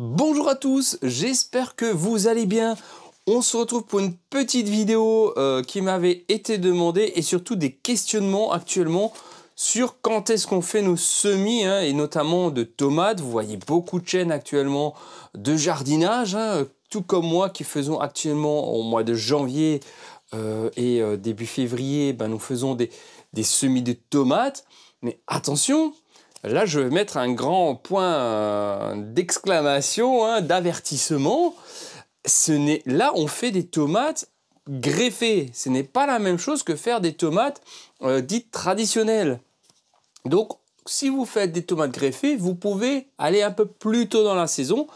Bonjour à tous, j'espère que vous allez bien. On se retrouve pour une petite vidéo qui m'avait été demandée et surtout des questionnements actuellement sur quand est-ce qu'on fait nos semis hein, et notamment de tomates. Vous voyez beaucoup de chaînes actuellement de jardinage, hein, tout comme moi qui faisons actuellement au mois de janvier et début février, nous faisons des semis de tomates. Mais attention! Là, je vais mettre un grand point d'exclamation, hein, d'avertissement. Là, on fait des tomates greffées. Ce n'est pas la même chose que faire des tomates dites traditionnelles. Donc, si vous faites des tomates greffées, vous pouvez aller un peu plus tôt dans la saison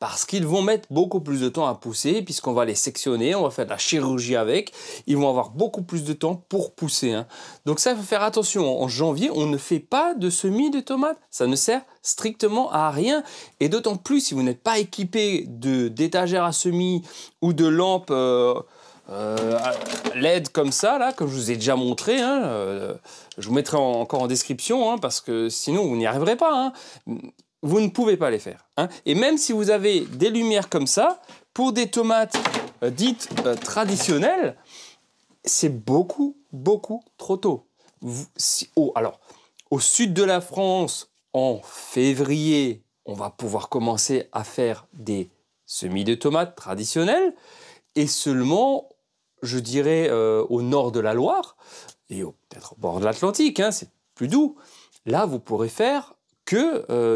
parce qu'ils vont mettre beaucoup plus de temps à pousser puisqu'on va les sectionner, on va faire de la chirurgie avec. Ils vont avoir beaucoup plus de temps pour pousser. Hein. Donc ça, il faut faire attention. En janvier, on ne fait pas de semis de tomates. Ça ne sert strictement à rien. Et d'autant plus, si vous n'êtes pas équipé d'étagères à semis ou de lampes LED comme ça, là, comme je vous ai déjà montré. Hein, je vous mettrai encore en description hein, parce que sinon, vous n'y arriverez pas. Hein. Vous ne pouvez pas les faire. Hein. Et même si vous avez des lumières comme ça, pour des tomates dites traditionnelles, c'est beaucoup trop tôt. Au sud de la France, en février, on va pouvoir commencer à faire des semis de tomates traditionnelles, et seulement, je dirais, au nord de la Loire, et peut-être au bord de l'Atlantique, hein, c'est plus doux, là, vous pourrez faire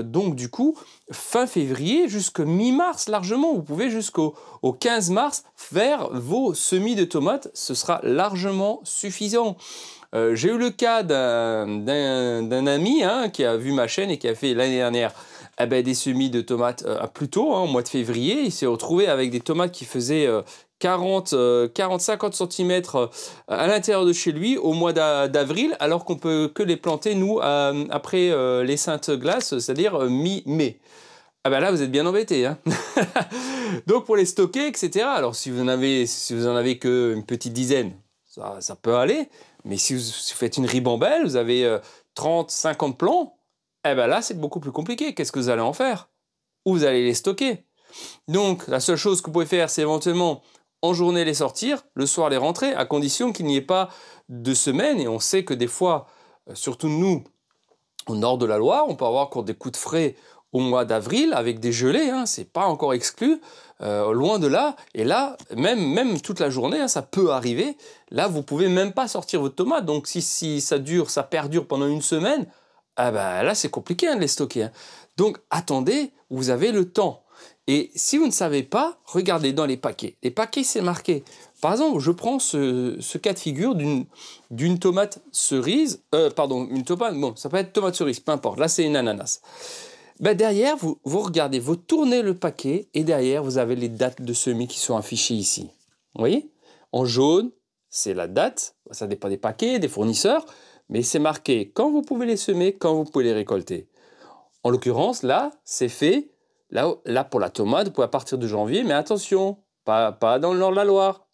donc du coup, fin février jusqu'à mi-mars largement, vous pouvez jusqu'au 15 mars faire vos semis de tomates, ce sera largement suffisant. J'ai eu le cas d'un ami hein, qui a vu ma chaîne et qui a fait l'année dernière des semis de tomates plus tôt, hein, au mois de février, il s'est retrouvé avec des tomates qui faisaient 40-50 cm à l'intérieur de chez lui au mois d'avril, alors qu'on peut que les planter, nous, après les Saintes Glaces, c'est-à-dire mi-mai. Ah ben là, vous êtes bien embêtés. Hein. Donc, pour les stocker, etc. Alors, si vous en avez qu'une petite dizaine, ça peut aller. Mais si vous faites une ribambelle, vous avez 30-50 plants, eh ben là, c'est beaucoup plus compliqué. Qu'est-ce que vous allez en faire? Où vous allez les stocker? Donc, la seule chose que vous pouvez faire, c'est éventuellement en journée les sortir, le soir les rentrer, à condition qu'il n'y ait pas de semaine. Et on sait que des fois, surtout nous, au nord de la Loire, on peut avoir encore des coups de frais au mois d'avril avec des gelées, hein, c'est pas encore exclu, loin de là. Et là, même toute la journée, hein, ça peut arriver. Là, vous pouvez même pas sortir votre tomate. Donc, si ça perdure pendant une semaine, ah ben, là, c'est compliqué hein, de les stocker. Hein. Donc, attendez, vous avez le temps. Et si vous ne savez pas, regardez dans les paquets. Les paquets, c'est marqué. Par exemple, je prends ce cas de figure d'une tomate cerise. Pardon, une tomate. Bon, ça peut être tomate cerise, peu importe. Là, c'est une ananas. Ben, derrière, vous regardez, vous tournez le paquet et derrière, vous avez les dates de semis qui sont affichées ici. Vous voyez? En jaune, c'est la date. Ça dépend des paquets, des fournisseurs. Mais c'est marqué quand vous pouvez les semer, quand vous pouvez les récolter. En l'occurrence, là, c'est fait. Là, pour la tomate, vous pouvez à partir de janvier, mais attention, pas dans le nord de la Loire.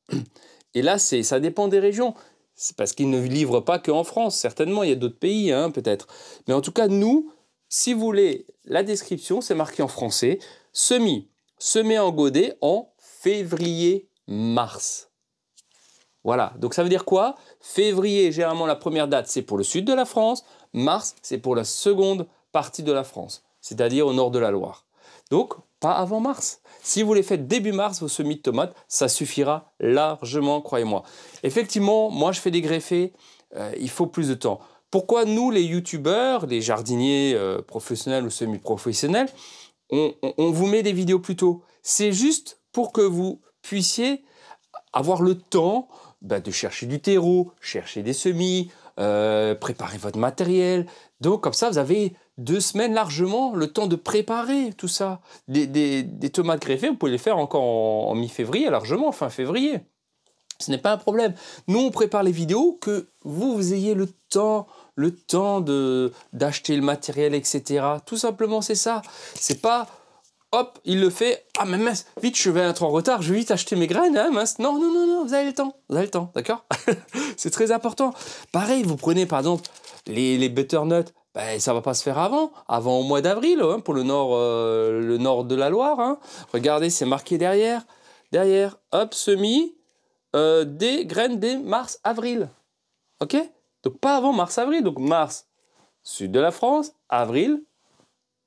Et là, ça dépend des régions. C'est parce qu'ils ne livrent pas qu'en France. Certainement, il y a d'autres pays, hein, peut-être. Mais en tout cas, nous, si vous voulez, la description, c'est marqué en français. Semis en godet en février-mars. Voilà. Donc, ça veut dire quoi? Février, généralement, la première date, c'est pour le sud de la France. Mars, c'est pour la seconde partie de la France, c'est-à-dire au nord de la Loire. Donc, pas avant mars. Si vous les faites début mars, vos semis de tomates, ça suffira largement, croyez-moi. Effectivement, moi, je fais des greffés, il faut plus de temps. Pourquoi nous, les youtubeurs, les jardiniers professionnels ou semi-professionnels, on vous met des vidéos plus tôt? C'est juste pour que vous puissiez avoir le temps de chercher du terreau, chercher des semis, préparer votre matériel. Donc, comme ça, vous avez 2 semaines largement, le temps de préparer tout ça. Des tomates greffées, vous pouvez les faire encore en mi-février, largement, fin février. Ce n'est pas un problème. Nous, on prépare les vidéos, que vous ayez le temps d'acheter le matériel, etc. Tout simplement, c'est ça. C'est pas, hop, il le fait, ah mais mince, vite, je vais être en retard, je vais vite acheter mes graines, hein, mince. Non, non, non, non, vous avez le temps, d'accord. C'est très important. Pareil, vous prenez, par exemple, les butternuts, ben, ça ne va pas se faire avant au mois d'avril, hein, pour le nord de la Loire. Hein. Regardez, c'est marqué derrière. Derrière, hop, semis, des graines dès mars-avril. OK? Donc pas avant mars-avril. Donc mars, sud de la France, avril,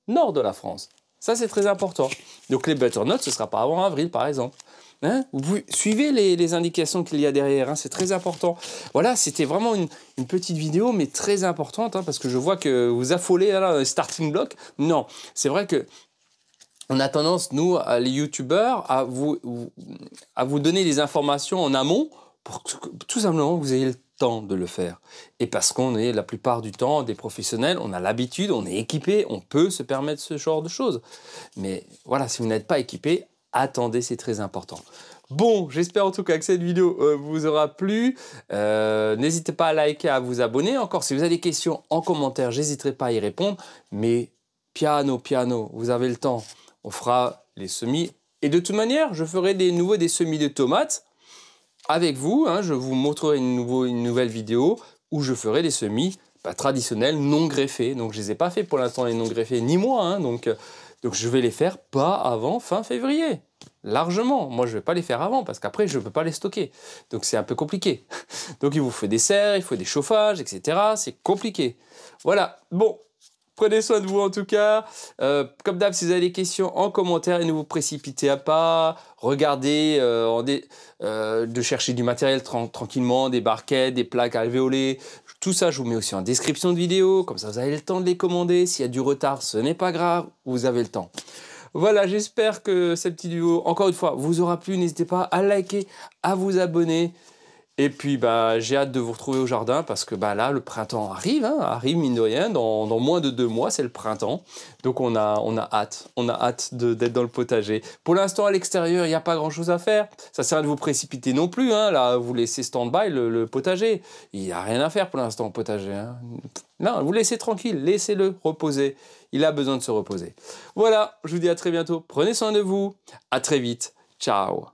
nord de la France. Ça, c'est très important. Donc les butternuts, ce ne sera pas avant avril, par exemple. Hein, vous suivez les indications qu'il y a derrière, hein, c'est très important. Voilà, c'était vraiment une petite vidéo, mais très importante, hein, parce que je vois que vous affolez là, starting block. Non, c'est vrai que on a tendance, nous, les youtubeurs, à vous donner les informations en amont pour que, tout simplement, vous ayez le temps de le faire. Et parce qu'on est la plupart du temps des professionnels, on a l'habitude, on est équipé, on peut se permettre ce genre de choses. Mais voilà, si vous n'êtes pas équipé, attendez, c'est très important. Bon, j'espère en tout cas que cette vidéo vous aura plu. N'hésitez pas à liker, à vous abonner. Encore, si vous avez des questions en commentaire, j'hésiterai pas à y répondre. Mais piano, vous avez le temps. On fera les semis. Et de toute manière, je ferai des semis de tomates avec vous. Hein, je vous montrerai une nouvelle vidéo où je ferai des semis traditionnels, non greffés. Donc, je ne les ai pas fait pour l'instant, les non greffés, ni moi. Hein, donc je vais les faire pas avant fin février, largement. Moi, je ne vais pas les faire avant parce qu'après, je ne peux pas les stocker. Donc, c'est un peu compliqué. Donc, il vous faut des serres, il faut des chauffages, etc. C'est compliqué. Voilà. Bon, prenez soin de vous en tout cas. Comme d'hab, si vous avez des questions en commentaire, et ne vous précipitez à pas. Regardez, de chercher du matériel tranquillement, des barquettes, des plaques alvéolées. Tout ça, je vous mets aussi en description de vidéo. Comme ça, vous avez le temps de les commander. S'il y a du retard, ce n'est pas grave. Vous avez le temps. Voilà, j'espère que cette petite vidéo, encore une fois, vous aura plu. N'hésitez pas à liker, à vous abonner. Et puis, bah, j'ai hâte de vous retrouver au jardin parce que bah, là, le printemps arrive. Hein, arrive, mine de rien. Dans moins de 2 mois, c'est le printemps. Donc, on a hâte. On a hâte d'être dans le potager. Pour l'instant, à l'extérieur, il n'y a pas grand-chose à faire. Ça ne sert à rien de vous précipiter non plus. Hein, là, vous laissez stand-by le potager. Il n'y a rien à faire pour l'instant au potager. Hein. Non, vous laissez tranquille. Laissez-le reposer. Il a besoin de se reposer. Voilà, je vous dis à très bientôt. Prenez soin de vous. À très vite. Ciao.